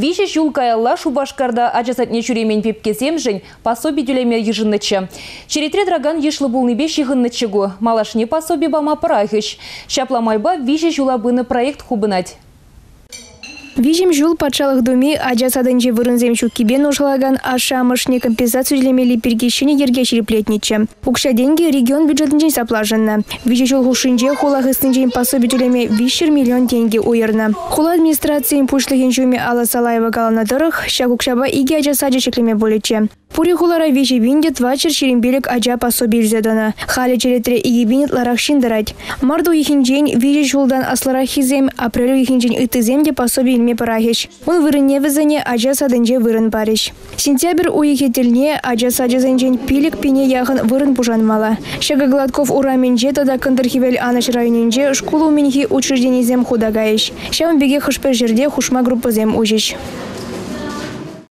Вижи жулкаялла шубашкарда ажасатне чуремень пепкесем жень пособи дюлеме еженнычы. Черетре драган ешлы булны беш егыннычыгу. Малашне пособи бама парахыш. Шапла майба вижи жулабыны проект хубынать. Вижим жул патшалых думи, аджа садынче вырынзем чуккибен ушлаган, аша мышне компенсацию делемели пергещине ерге череплетниче. Укша деньги регион бюджетниче заплаженна. Вижи жул хушинче, хула хыстынче пособие делеме вишер миллион деньги уерна. Хула администрации пушлы хенчуме Алла Салаева Галанадырых, ща кукшаба иги аджа саджечеклеме болече. Пури хулара вижи виндет вачер черембелек аджа пособие ждана. Хали черетре иги виндет ларах шиндарать. Марду ехинчень вижи жулдан асларахизем, апрелю ехинчень итыземде пособие он вырыне везене, ажа саденже вырын париж. Сентябрь уехетельне, ажа саджезенжен пилик пине яхын вырын пужанмала. Шага Гладков ураменже, тогда Кандырхивель Аныш районенже, школу менхи учрежденизем худагаиш. Шам беге хышпер жерде хушма группазем ужиш.